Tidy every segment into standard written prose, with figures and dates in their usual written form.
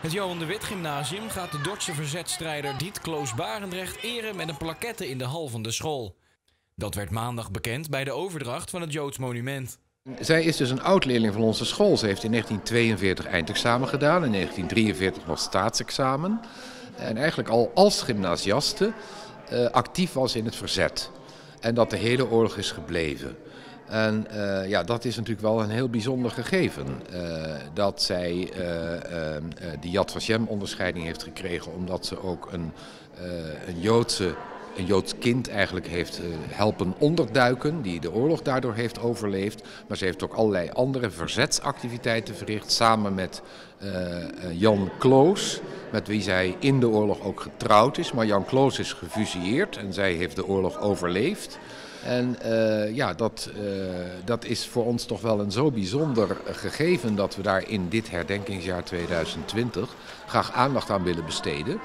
Het Johan de Witt Gymnasium gaat de Dordtse verzetstrijder Diet Kloos-Barendrecht eren met een plaquette in de hal van de school. Dat werd maandag bekend bij de overdracht van het Joods monument. Zij is dus een oud-leerling van onze school. Ze heeft in 1942 eindexamen gedaan, in 1943 nog staatsexamen. En eigenlijk al als gymnasiaste actief was in het verzet. En dat de hele oorlog is gebleven. En ja, dat is natuurlijk wel een heel bijzonder gegeven. Dat zij die Yad Vashem onderscheiding heeft gekregen omdat ze ook een Joods kind eigenlijk heeft helpen onderduiken, die de oorlog daardoor heeft overleefd. Maar ze heeft ook allerlei andere verzetsactiviteiten verricht, samen met Jan Kloos, met wie zij in de oorlog ook getrouwd is. Maar Jan Kloos is gefusilleerd en zij heeft de oorlog overleefd. En ja, dat is voor ons toch wel een zo bijzonder gegeven dat we daar in dit herdenkingsjaar 2020 graag aandacht aan willen besteden.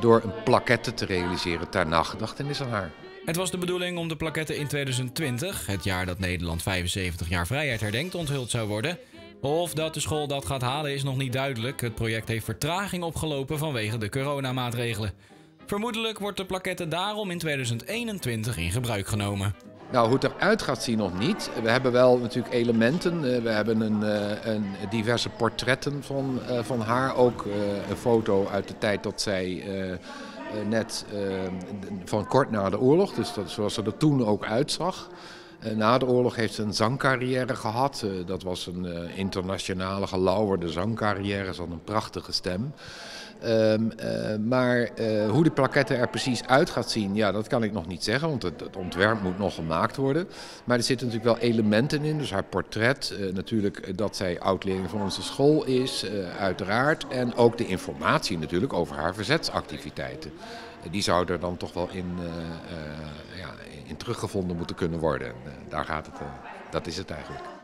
Door een plaquette te realiseren ter nagedachtenis aan haar. Het was de bedoeling om de plaquette in 2020, het jaar dat Nederland 75 jaar vrijheid herdenkt, onthuld zou worden. Of dat de school dat gaat halen is nog niet duidelijk. Het project heeft vertraging opgelopen vanwege de coronamaatregelen. Vermoedelijk wordt de plaquette daarom in 2021 in gebruik genomen. Nou, hoe het eruit gaat zien nog niet. We hebben wel natuurlijk elementen. We hebben diverse portretten van haar. Ook een foto uit de tijd dat zij net van kort na de oorlog, dus dat, zoals ze er toen ook uitzag. Na de oorlog heeft ze een zangcarrière gehad. Dat was een internationale gelauwerde zangcarrière. Ze had een prachtige stem. Maar hoe de plaquette er precies uit gaat zien, ja, dat kan ik nog niet zeggen. Want het ontwerp moet nog gemaakt worden. Maar er zitten natuurlijk wel elementen in. Dus haar portret, natuurlijk dat zij oud-leerling van onze school is, uiteraard. En ook de informatie natuurlijk over haar verzetsactiviteiten. Die zou er dan toch wel in teruggevonden moeten kunnen worden. Daar gaat het, dat is het eigenlijk.